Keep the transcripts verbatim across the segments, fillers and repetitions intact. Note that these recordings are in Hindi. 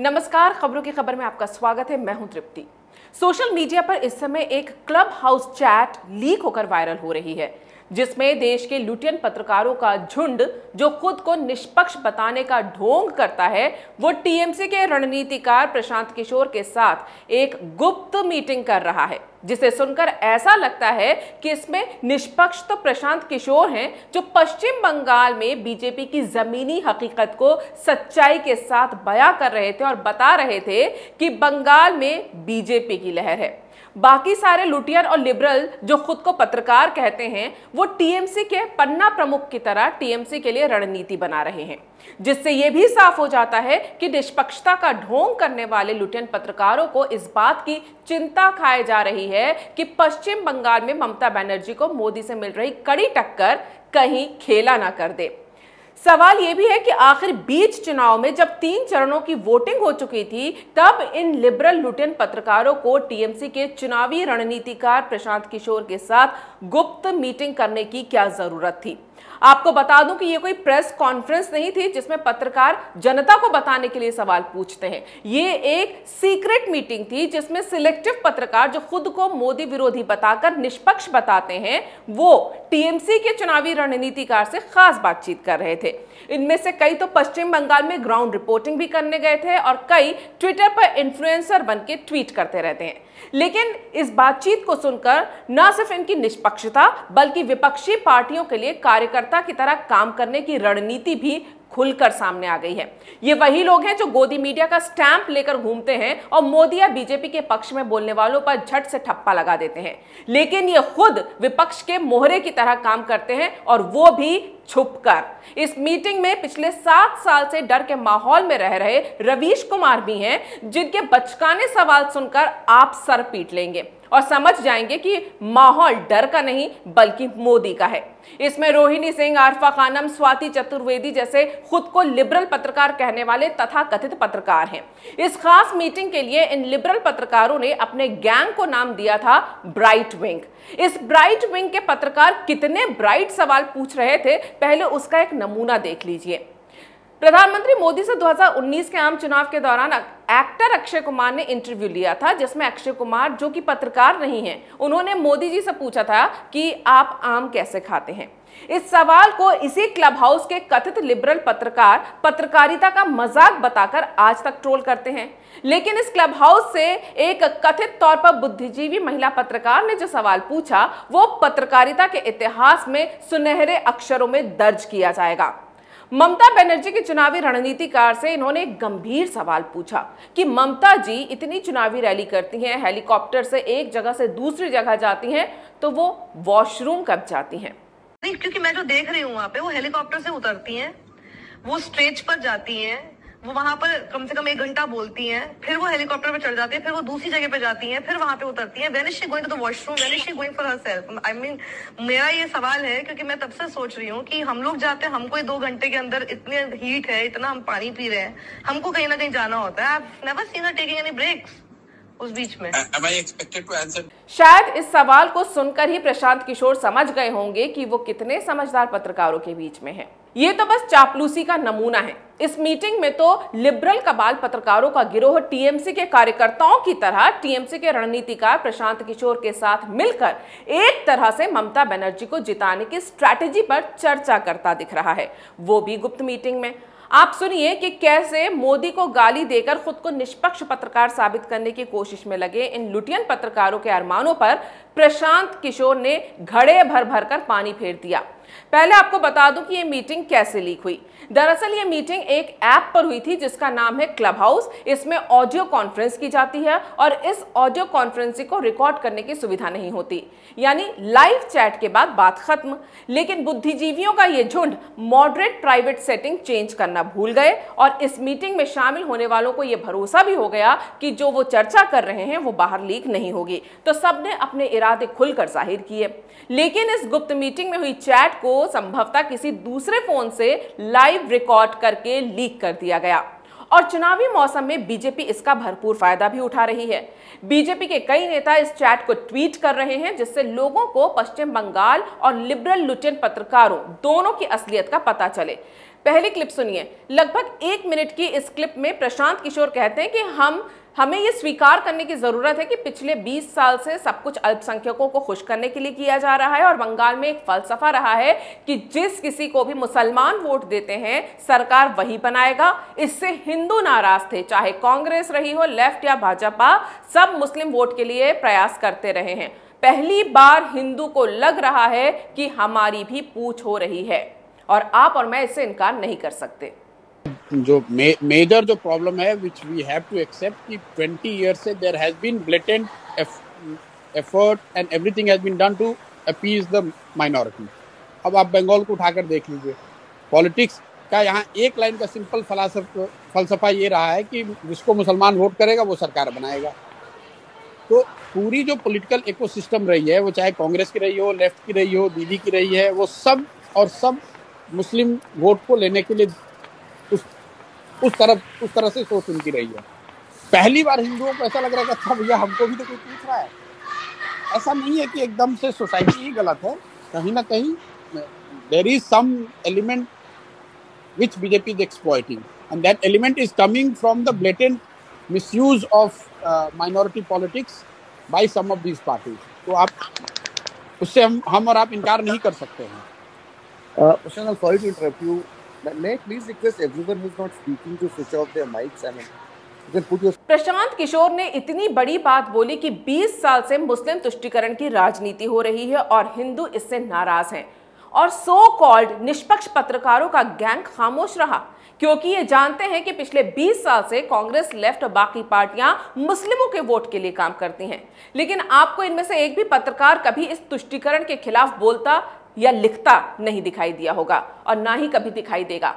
नमस्कार, खबरों की खबर में आपका स्वागत है। मैं हूं तृप्ति। सोशल मीडिया पर इस समय एक क्लबहाउस चैट लीक होकर वायरल हो रही है, जिसमें देश के लुटियन पत्रकारों का झुंड जो खुद को निष्पक्ष बताने का ढोंग करता है, वो टीएमसी के रणनीतिकार प्रशांत किशोर के साथ एक गुप्त मीटिंग कर रहा है, जिसे सुनकर ऐसा लगता है कि इसमें निष्पक्ष तो प्रशांत किशोर हैं, जो पश्चिम बंगाल में बीजेपी की जमीनी हकीकत को सच्चाई के साथ बयां कर रहे थे और बता रहे थे कि बंगाल में बीजेपी की लहर है। बाकी सारे लुटियन और लिबरल जो खुद को पत्रकार कहते हैं, वो टीएमसी के पन्ना प्रमुख की तरह टीएमसी के लिए रणनीति बना रहे हैं, जिससे ये भी साफ हो जाता है कि निष्पक्षता का ढोंग करने वाले लुटियन पत्रकारों को इस बात की चिंता खाए जा रही है कि पश्चिम बंगाल में ममता बनर्जी को मोदी से मिल रही कड़ी टक्कर कहीं खेला ना कर दे। सवाल यह भी है कि आखिर बीच चुनाव में जब तीन चरणों की वोटिंग हो चुकी थी, तब इन लिबरल लुटियन पत्रकारों को टीएमसी के चुनावी रणनीतिकार प्रशांत किशोर के साथ गुप्त मीटिंग करने की क्या जरूरत थी। आपको बता दूं कि ये कोई प्रेस कॉन्फ्रेंस नहीं थी जिसमें पत्रकार जनता को बताने के लिए सवाल पूछते हैं। ये एक सीक्रेट मीटिंग थी जिसमें सिलेक्टिव पत्रकार जो खुद को मोदी विरोधी बताकर निष्पक्ष बताते हैं, वो टीएमसी के चुनावी रणनीतिकार से खास बातचीत कर रहे थे। इनमें से कई तो पश्चिम बंगाल में ग्राउंड रिपोर्टिंग भी करने गए थे और कई ट्विटर पर इन्फ्लुएंसर बनके ट्वीट करते रहते हैं। लेकिन इस बातचीत को सुनकर न सिर्फ इनकी निष्पक्षता बल्कि विपक्षी पार्टियों के लिए कार्यकर्ता की तरह काम करने की रणनीति भी खुलकर सामने आ गई है। ये वही लोग हैं जो गोदी मीडिया का स्टैंप लेकर घूमते हैं और मोदी या बीजेपी के पक्ष में बोलने वालों पर झट से ठप्पा लगा देते हैं, लेकिन ये खुद विपक्ष के मोहरे की तरह काम करते हैं और वो भी छुपकर। इस मीटिंग में पिछले सात साल से डर के माहौल में रह रहे रवीश कुमार भी हैं, जिनके बचकाने सवाल सुनकर आप सर पीट लेंगे और समझ जाएंगे कि माहौल डर का नहीं बल्कि मोदी का है। इसमें रोहिणी सिंह, आरफा खानम, स्वाति चतुर्वेदी जैसे खुद को लिबरल पत्रकार कहने वाले तथाकथित पत्रकार हैं। इस खास मीटिंग के लिए इन लिबरल पत्रकारों ने अपने गैंग को नाम दिया था ब्राइट विंग। इस ब्राइट विंग के पत्रकार कितने ब्राइट सवाल पूछ रहे थे, पहले उसका एक नमूना देख लीजिए। प्रधानमंत्री मोदी से दो हज़ार उन्नीस के आम चुनाव के दौरान एक्टर अक्षय कुमार ने इंटरव्यू लिया था, जिसमें अक्षय कुमार जो कि पत्रकार नहीं हैं, उन्होंने मोदी जी से पूछा था कि आप आम कैसे खाते हैं। इस सवाल को इसी क्लब हाउस के कथित लिबरल पत्रकार पत्रकारिता का मजाक बताकर आज तक ट्रोल करते हैं। लेकिन इस क्लब हाउस से एक कथित तौर पर बुद्धिजीवी महिला पत्रकार ने जो सवाल पूछा, वो पत्रकारिता के इतिहास में सुनहरे अक्षरों में दर्ज किया जाएगा। ममता बनर्जी के चुनावी रणनीतिकार से इन्होंने एक गंभीर सवाल पूछा कि ममता जी इतनी चुनावी रैली करती हैं, हेलीकॉप्टर से एक जगह से दूसरी जगह जाती हैं, तो वो वॉशरूम कब जाती हैं? नहीं, क्योंकि मैं जो देख रही हूँ वहाँ पे, वो हेलीकॉप्टर से उतरती हैं, वो स्ट्रेच पर जाती हैं, वो वहाँ पर कम से कम एक घंटा बोलती हैं, फिर वो हेलीकॉप्टर पर चढ़ जाती है, फिर वो दूसरी जगह पे जाती हैं, फिर वहाँ पे उतरती हैं। When is she going to the washroom, when is she going for herself. I mean, मेरा ये सवाल है क्योंकि मैं तब से सोच रही हूँ कि हम लोग जाते हैं, हमको दो घंटे के अंदर इतने हीट है, इतना हम पानी पी रहे हैं, हमको कहीं ना कहीं जाना होता है। I have never seen her taking any breaks उस बीच में। Am I expected to answer? शायद इस सवाल को सुनकर ही प्रशांत किशोर समझ गए होंगे कि वो कितने समझदार पत्रकारों के बीच में हैं। ये तो बस चापलूसी का नमूना है। इस मीटिंग में तो लिबरल कबाल पत्रकारों का गिरोह टीएमसी के कार्यकर्ताओं की तरह टीएमसी के रणनीतिकार प्रशांत किशोर के साथ मिलकर एक तरह से ममता बनर्जी को जिताने की स्ट्रैटेजी पर चर्चा करता दिख रहा है, वो भी गुप्त मीटिंग में। आप सुनिए कि कैसे मोदी को गाली देकर खुद को निष्पक्ष पत्रकार साबित करने की कोशिश में लगे इन लुटियन पत्रकारों के अरमानों पर प्रशांत किशोर ने घड़े भर भर कर पानी फेर दिया। पहले आपको बता दूं कि ये मीटिंग कैसे लीक हुई। दरअसल ये मीटिंग एक ऐप पर हुई थी जिसका नाम है क्लब हाउस। इसमें ऑडियो कॉन्फ्रेंस की जाती है और इस ऑडियो कॉन्फ्रेंसिंग को रिकॉर्ड करने की सुविधा नहीं होती, यानी लाइव चैट के बाद बात खत्म। लेकिन बुद्धिजीवियों का ये झुंड मॉडरेट प्राइवेट सेटिंग चेंज करना भूल गए और इस मीटिंग में शामिल होने वालों को यह भरोसा भी हो गया कि जो वो चर्चा कर रहे हैं वो बाहर लीक नहीं होगी, तो सबने अपने इरादे खुलकर जाहिर किए। लेकिन इस गुप्त मीटिंग में हुई चैट को संभवतः किसी दूसरे फोन से लाइव रिकॉर्ड करके लीक कर दिया गया और चुनावी मौसम में बीजेपी इसका भरपूर फायदा भी उठा रही है। बीजेपी के कई नेता इस चैट को ट्वीट कर रहे हैं, जिससे लोगों को पश्चिम बंगाल और लिबरल लुटियन पत्रकारों दोनों की असलियत का पता चले। पहली क्लिप सुनिए, लगभग एक मिनट की इस क्लिप में प्रशांत किशोर कहते हैं कि हम हमें ये स्वीकार करने की ज़रूरत है कि पिछले बीस साल से सब कुछ अल्पसंख्यकों को खुश करने के लिए किया जा रहा है और बंगाल में एक फलसफा रहा है कि जिस किसी को भी मुसलमान वोट देते हैं सरकार वही बनाएगा। इससे हिंदू नाराज थे, चाहे कांग्रेस रही हो, लेफ्ट या भाजपा, सब मुस्लिम वोट के लिए प्रयास करते रहे हैं। पहली बार हिंदू को लग रहा है कि हमारी भी पूछ हो रही है और आप और मैं इससे इनकार नहीं कर सकते। जो मेजर जो प्रॉब्लम है which we have to accept कि बीस इयर्स से there has been blatant effort and everything has been done to appease the minority. अब आप बंगाल को उठाकर देख लीजिए, पॉलिटिक्स का यहाँ एक लाइन का सिंपल फलसफा ये रहा है कि जिसको मुसलमान वोट करेगा वो सरकार बनाएगा। तो पूरी जो पॉलिटिकल इकोसिस्टम रही है, वो चाहे कांग्रेस की रही हो, लेफ्ट की रही हो, दीदी की रही है, वो सब और सब मुस्लिम वोट को लेने के लिए उस उस तरफ उस तरह से सोच उनकी रही है। पहली बार हिंदुओं को ऐसा लग रहा है कि अच्छा भैया हमको भी तो कोई पूछ रहा है। ऐसा नहीं है कि एकदम से सोसाइटी ही गलत है, कहीं ना कहीं there is some element which BJP is exploiting and that element is coming from the blatant misuse of minority politics by some of these parties. तो आप उससे हम हम और आप इनकार नहीं कर सकते हैं। Sorry to interrupt you, may I please request everyone who's not speaking to switch off their mics and then put your... Prashant Kishor ने इतनी बड़ी बात बोली कि बीस साल से मुस्लिम तुष्टीकरण की राजनीति हो रही है और हिंदू इससे नाराज हैं और सो कॉल्ड निष्पक्ष पत्रकारों का गैंग खामोश रहा क्योंकि ये जानते हैं कि पिछले बीस साल से कांग्रेस, लेफ्ट और बाकी पार्टियां मुस्लिमों के वोट के लिए काम करती हैं। लेकिन आपको इनमें से एक भी पत्रकार कभी इस तुष्टीकरण के खिलाफ बोलता या लिखता नहीं दिखाई दिया होगा और ना ही कभी दिखाई देगा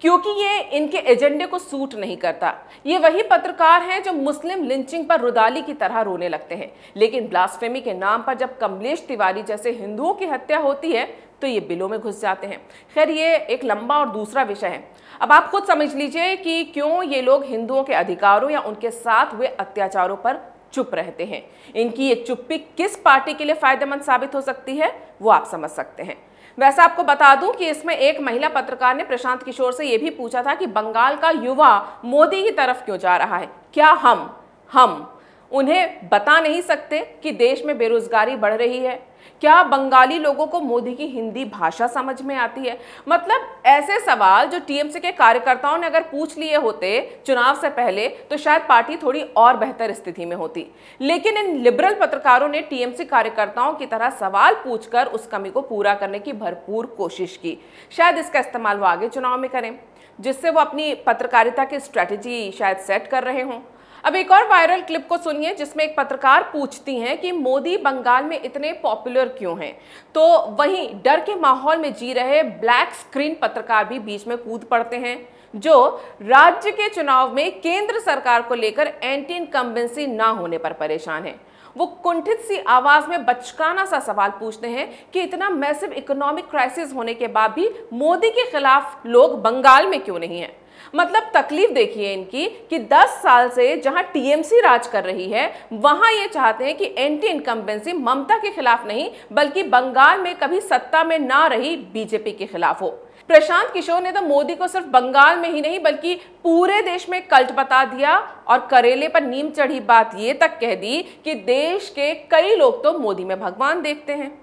क्योंकि ये इनके एजेंडे को सूट नहीं करता। ये वही पत्रकार हैं जो मुस्लिम लिंचिंग पर रुदाली की तरह रोने लगते हैं, लेकिन ब्लास्फेमी के नाम पर जब कमलेश तिवारी जैसे हिंदुओं की हत्या होती है तो ये बिलों में घुस जाते हैं। खैर, ये एक लंबा और दूसरा विषय है। अब आप खुद समझ लीजिए कि क्यों ये लोग हिंदुओं के अधिकारों या उनके साथ हुए अत्याचारों पर चुप रहते हैं। इनकी ये चुप्पी किस पार्टी के लिए फायदेमंद साबित हो सकती है वो आप समझ सकते हैं। वैसे आपको बता दूं कि इसमें एक महिला पत्रकार ने प्रशांत किशोर से ये भी पूछा था कि बंगाल का युवा मोदी की तरफ क्यों जा रहा है, क्या हम हम उन्हें बता नहीं सकते कि देश में बेरोजगारी बढ़ रही है, क्या बंगाली लोगों को मोदी की हिंदी भाषा समझ में आती है। मतलब ऐसे सवाल जो टीएमसी के कार्यकर्ताओं ने अगर पूछ लिए होते चुनाव से पहले तो शायद पार्टी थोड़ी और बेहतर स्थिति में होती, लेकिन इन लिबरल पत्रकारों ने टीएमसी कार्यकर्ताओं की तरह सवाल पूछकर उस कमी को पूरा करने की भरपूर कोशिश की। शायद इसका इस्तेमाल वो आगे चुनाव में करें जिससे वो अपनी पत्रकारिता की स्ट्रैटेजी शायद सेट कर रहे हों। अब एक और वायरल क्लिप को सुनिए जिसमें एक पत्रकार पूछती हैं कि मोदी बंगाल में इतने पॉपुलर क्यों हैं, तो वहीं डर के माहौल में जी रहे ब्लैक स्क्रीन पत्रकार भी बीच में कूद पड़ते हैं जो राज्य के चुनाव में केंद्र सरकार को लेकर एंटी इनकम्बेंसी ना होने पर परेशान हैं। वो कुंठित सी आवाज में बचकाना सा सवाल पूछते हैं कि इतना मैसिव इकोनॉमिक क्राइसिस होने के बाद भी मोदी के खिलाफ लोग बंगाल में क्यों नहीं हैं। मतलब तकलीफ देखिए इनकी कि दस साल से जहां टीएमसी राज कर रही है वहां ये चाहते हैं कि एंटी इनकम्बेंसी ममता के खिलाफ नहीं बल्कि बंगाल में कभी सत्ता में ना रही बीजेपी के खिलाफ हो। प्रशांत किशोर ने तो मोदी को सिर्फ बंगाल में ही नहीं बल्कि पूरे देश में कल्ट बता दिया और करेले पर नीम चढ़ी बात ये तक कह दी कि देश के कई लोग तो मोदी में भगवान देखते हैं।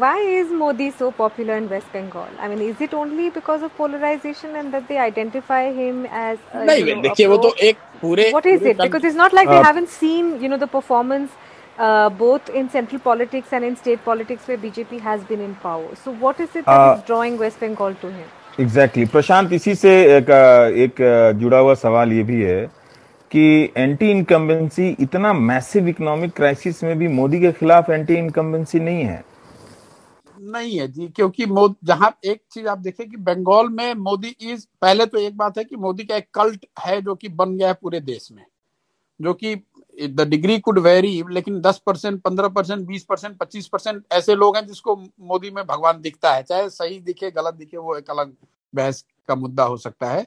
Why is Modi so popular in West Bengal? I mean, is it only because of polarization and that they identify him as? Uh, no, you know, देखिए वो तो एक पूरे. What is it? Because it's not like uh, they haven't seen, you know, the performance uh, both in central politics and in state politics where B J P has been in power. So what is it that uh, is drawing West Bengal to him? Exactly. प्रशांत, इसी से एक एक जुड़ा हुआ सवाल ये भी है कि एंटी इनकम्बेंसी इतना मैसिव इकोनॉमिक क्राइसिस में भी मोदी के खिलाफ एंटी इनकम्बेंसी नहीं है। नहीं है जी, क्योंकि जहां एक चीज आप देखें कि बंगाल में मोदी इज पहले तो एक बात है कि मोदी का एक कल्ट है जो कि बन गया है पूरे देश में, जो कि द डिग्री कुड वेरी लेकिन दस परसेंट, पंद्रह परसेंट, बीस परसेंट, पच्चीस परसेंट ऐसे लोग हैं जिसको मोदी में भगवान दिखता है। चाहे सही दिखे गलत दिखे वो एक अलग बहस का मुद्दा हो सकता है।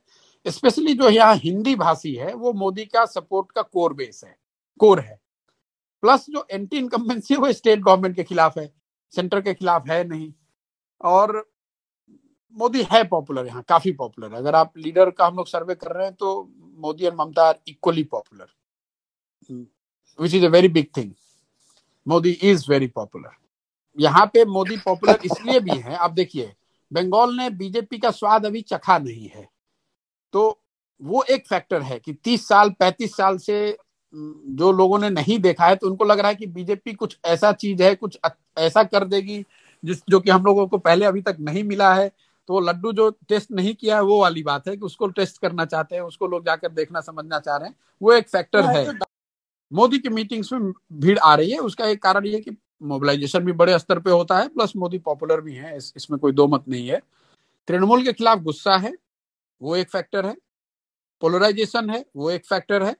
स्पेशली जो यहाँ हिंदी भाषी है वो मोदी का सपोर्ट का कोर बेस है, कोर है। प्लस जो एंटी इनकम्बेंसी है वो स्टेट गवर्नमेंट के खिलाफ है, सेंटर के खिलाफ है नहीं। और मोदी है पॉपुलर, यहाँ काफी पॉपुलर है। अगर आप लीडर का हम लोग सर्वे कर रहे हैं तो Modi and Mamata are equally popular, which is a very big thing. Modi is very popular. यहाँ पे मोदी पॉपुलर इसलिए भी है, आप देखिए बंगाल ने बीजेपी का स्वाद अभी चखा नहीं है, तो वो एक फैक्टर है कि तीस साल पैंतीस साल से जो लोगों ने नहीं देखा है तो उनको लग रहा है कि बीजेपी कुछ ऐसा चीज है, कुछ ऐसा कर देगी जिस जो कि हम लोगों को पहले अभी तक नहीं मिला है। तो लड्डू जो टेस्ट नहीं किया है वो वाली बात है कि उसको टेस्ट करना चाहते हैं, उसको लोग जाकर देखना समझना चाह रहे हैं, वो एक फैक्टर है। मोदी की मीटिंग्स में भीड़ आ रही है, उसका एक कारण ये कि मोबिलाइजेशन भी बड़े स्तर पे होता है, प्लस मोदी पॉपुलर भी है, इस, इसमें कोई दो मत नहीं है। तृणमूल के खिलाफ गुस्सा है, वो एक फैक्टर है, पोलराइजेशन है, वो एक फैक्टर है,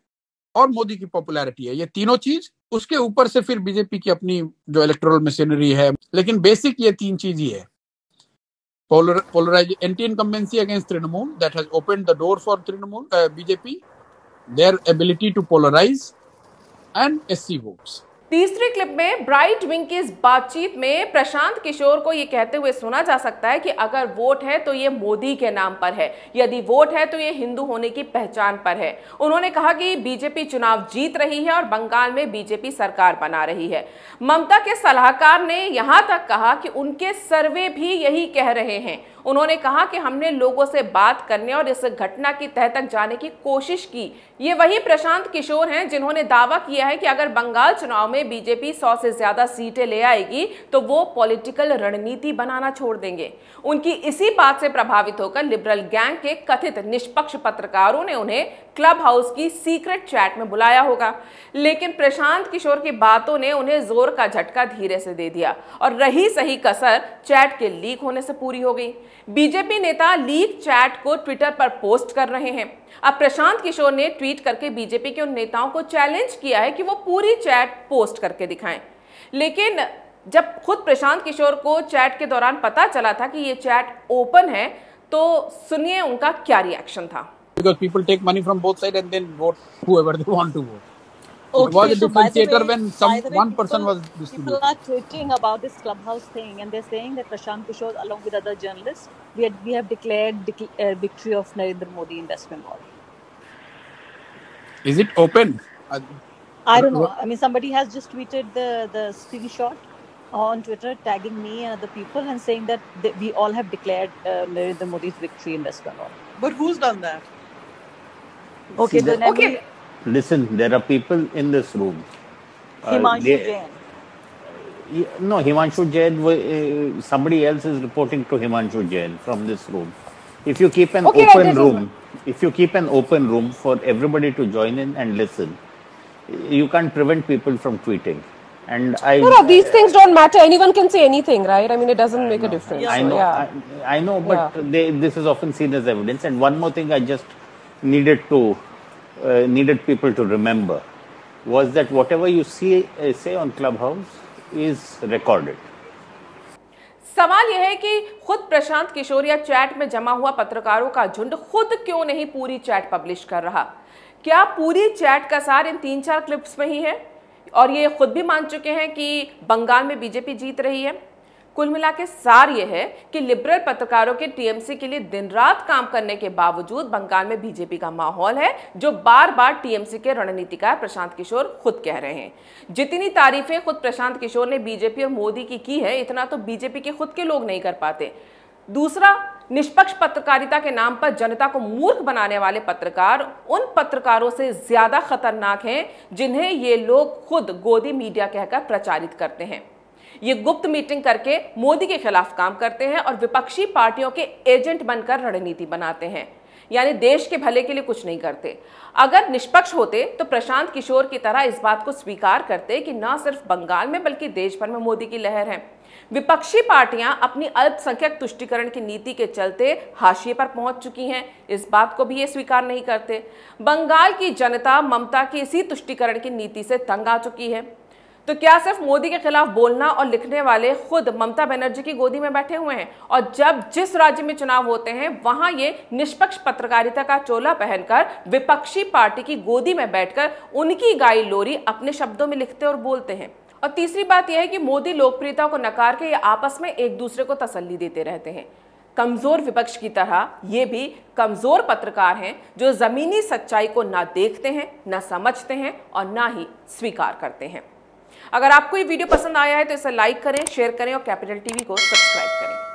और मोदी की पॉपुलैरिटी है। ये तीनों चीज, उसके ऊपर से फिर बीजेपी की अपनी जो इलेक्टोरल मशीनरी है, लेकिन बेसिक ये तीन चीज ही है। Polarisation, anti incumbency against Trinamool, that has open the door for Trinamool BJP, there ability to polarise and SC votes. तीसरे क्लिप में ब्राइट विंग की इस बातचीत में प्रशांत किशोर को ये कहते हुए सुना जा सकता है कि अगर वोट है तो ये मोदी के नाम पर है, यदि वोट है तो ये हिंदू होने की पहचान पर है। उन्होंने कहा कि बीजेपी चुनाव जीत रही है और बंगाल में बीजेपी सरकार बना रही है। ममता के सलाहकार ने यहाँ तक कहा कि उनके सर्वे भी यही कह रहे हैं। उन्होंने कहा कि हमने लोगों से बात करने और इस घटना की तह तक जाने की कोशिश की। ये वही प्रशांत किशोर हैं जिन्होंने दावा किया है कि अगर बंगाल चुनाव में बीजेपी सौ से ज्यादा सीटें ले आएगी तो वो पॉलिटिकल रणनीति बनाना छोड़ देंगे। उनकी इसी बात से प्रभावित होकर लिबरल गैंग के कथित निष्पक्ष पत्रकारों ने उन्हें क्लबहाउस की सीक्रेट चैट में बुलाया होगा, लेकिन प्रशांत किशोर की बातों ने उन्हें जोर का झटका धीरे से दे दिया और रही सही कसर चैट के लीक होने से पूरी हो गई। बीजेपी नेता लीक चैट को ट्विटर पर पोस्ट कर रहे हैं। अब प्रशांत किशोर ने ट्वीट करके बीजेपी के उन नेताओं को चैलेंज किया है कि वो पूरी चैट पोस्ट करके दिखाएं, लेकिन जब खुद प्रशांत किशोर को चैट के दौरान पता चला था कि ये चैट ओपन है तो सुनिए उनका क्या रिएक्शन था। Because people take money from both sides and then vote whoever they want to vote. Okay, it was a differentiator when some one person was distributed. People are tweeting about this clubhouse thing and they're saying that Prashant Kishore along with other journalists, we, had, we have declared dec uh, victory of Narendra Modi in West Bengal. Is it open? Uh, I don't know. I mean, somebody has just tweeted the, the screenshot on Twitter tagging me and other people and saying that they, we all have declared uh, Narendra Modi's victory in West Bengal. But who's done that? Okay, See, then okay. Every... Listen, there are people in this room. Himanshu uh, Jain. Uh, no, Himanshu Jain, uh, somebody else is reporting to Himanshu Jain from this room. If you keep an okay, open room, is... if you keep an open room for everybody to join in and listen, you can't prevent people from tweeting. And I, no, no, these uh, things don't matter. Anyone can say anything, right? I mean, it doesn't I make know, a difference. I know, yeah. I, I know but yeah. they, this is often seen as evidence. And one more thing I just... needed to uh, needed people to remember was that whatever you see uh, say on Clubhouse is recorded. सवाल यह है कि खुद प्रशांत किशोर या चैट में जमा हुआ पत्रकारों का झुंड खुद क्यों नहीं पूरी चैट पब्लिश कर रहा? क्या पूरी चैट का सार इन तीन चार क्लिप्स में ही है? और ये खुद भी मान चुके हैं कि बंगाल में बीजेपी जीत रही है। कुल मिलाकर सार ये है कि लिबरल पत्रकारों के टीएमसी के लिए दिन रात काम करने के बावजूद बंगाल में बीजेपी का माहौल है, जो बार बार टीएमसी के रणनीतिकार प्रशांत किशोर खुद कह रहे हैं। जितनी तारीफें खुद प्रशांत किशोर ने बीजेपी और मोदी की की है, इतना तो बीजेपी के खुद के लोग नहीं कर पाते। दूसरा, निष्पक्ष पत्रकारिता के नाम पर जनता को मूर्ख बनाने वाले पत्रकार उन पत्रकारों से ज्यादा खतरनाक हैं जिन्हें ये लोग खुद गोदी मीडिया कहकर प्रचारित करते हैं। ये गुप्त मीटिंग करके मोदी के खिलाफ काम करते हैं और विपक्षी पार्टियों के एजेंट बनकर रणनीति बनाते हैं, यानी देश के भले के लिए कुछ नहीं करते। अगर निष्पक्ष होते तो प्रशांत किशोर की तरह इस बात को स्वीकार करते कि न सिर्फ बंगाल में बल्कि देश भर में मोदी की लहर है। विपक्षी पार्टियां अपनी अल्पसंख्यक तुष्टिकरण की नीति के चलते हाशिए पर पहुंच चुकी हैं, इस बात को भी ये स्वीकार नहीं करते। बंगाल की जनता ममता की इसी तुष्टिकरण की नीति से तंग आ चुकी है। तो क्या सिर्फ मोदी के खिलाफ बोलना और लिखने वाले खुद ममता बनर्जी की गोदी में बैठे हुए हैं? और जब जिस राज्य में चुनाव होते हैं वहां ये निष्पक्ष पत्रकारिता का चोला पहनकर विपक्षी पार्टी की गोदी में बैठकर उनकी गाई लोरी अपने शब्दों में लिखते और बोलते हैं। और तीसरी बात यह है कि मोदी लोकप्रियता को नकार के ये आपस में एक दूसरे को तसल्ली देते रहते हैं। कमज़ोर विपक्ष की तरह ये भी कमज़ोर पत्रकार हैं जो ज़मीनी सच्चाई को ना देखते हैं, ना समझते हैं और ना ही स्वीकार करते हैं। अगर आपको ये वीडियो पसंद आया है तो इसे लाइक करें, शेयर करें और कैपिटल टी वी को सब्सक्राइब करें।